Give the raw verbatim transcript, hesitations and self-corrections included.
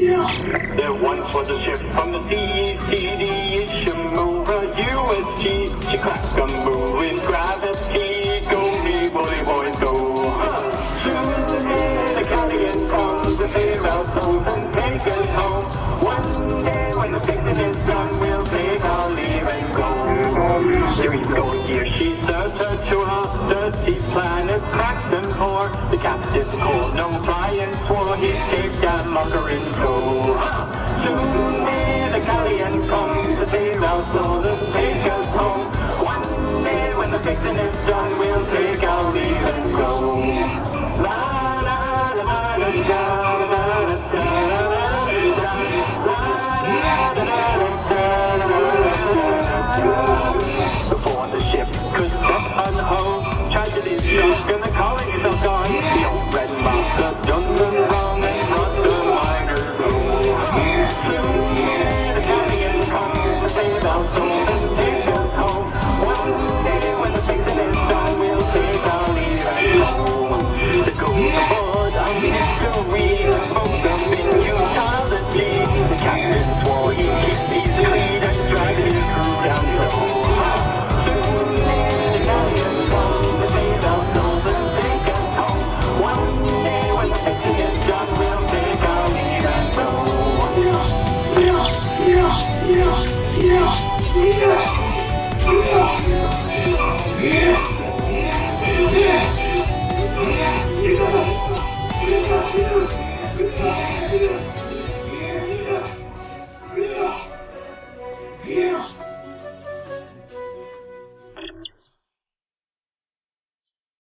They're one for the ship from the sea, C D, shim over U S G, she crack a move in gravity, go me, boy, boy, go. Soon the Italian comes and they melt those and take us home. One day when the fixing is done, we'll take our leave and go. Here we go, here she serves her chore, dirty planet cracks and poor, the captive cold, no flying swore, he escaped that mucker in tow. Soon may the galleon comes, the sail outlaws and take us home. One day when the fixing is done, we'll take our leave and go. La la la la la la la la la la la la. Before the ship could set on home, tragedy struck.